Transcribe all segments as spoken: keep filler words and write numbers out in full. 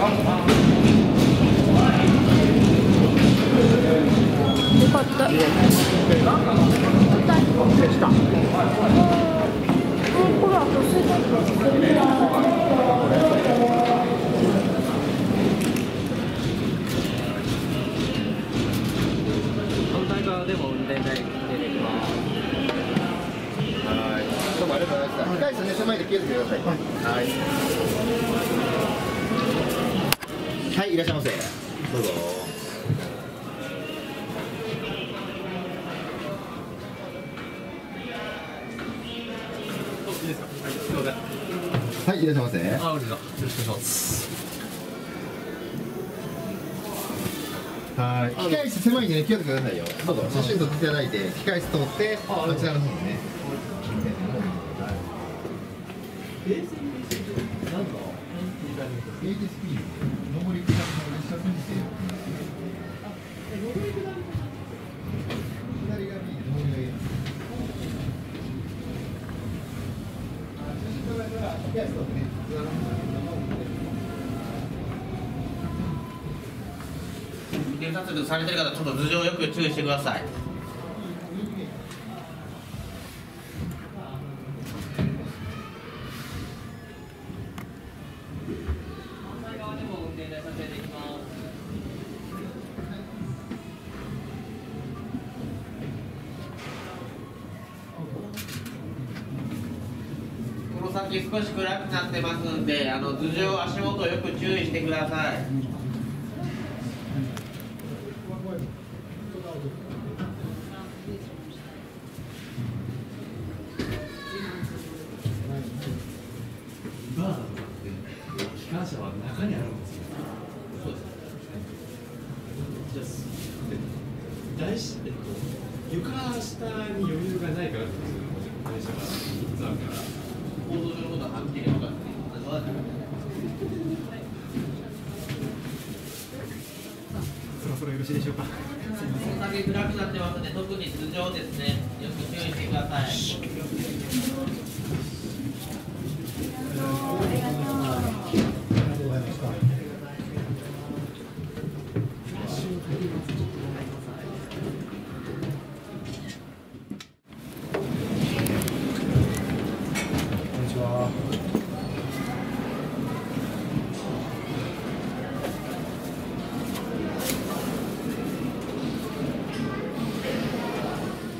かった。反対側でも運転台出てきます。はい。どうもありがとうございました。控え室ね、狭いで気をつけてください。はい。はい、いらっしゃいませ。どうぞ。はい、いらっしゃいませ。あ、俺だ。よろしくお願いします。はい。控室狭いんでね、気をつけてくださいよ。どうぞ、写真撮っていただいて、控室通って、こちらの方にね。いや、そうだね。右手左折されてる方、ちょっと頭上よく注意してください。少し暗くなってますんで、あの頭上、足元よく注意してください。バーナーって機関車は中にあるんですよ。そうです。じゃあ、大し、えっと床下に余裕がないからですよ。会社が三つあるから。構造上のことははっきり分かっているので、そろそろよろしいでしょうか。この先暗くなってますので、特に頭上ですね、よく注意してください。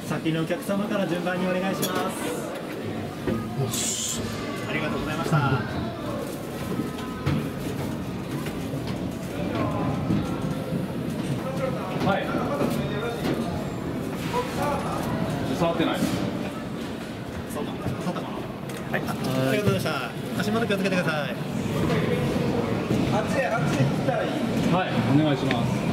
先のお客様から順番にお願いします。ありがとうございました。はい、お願いします。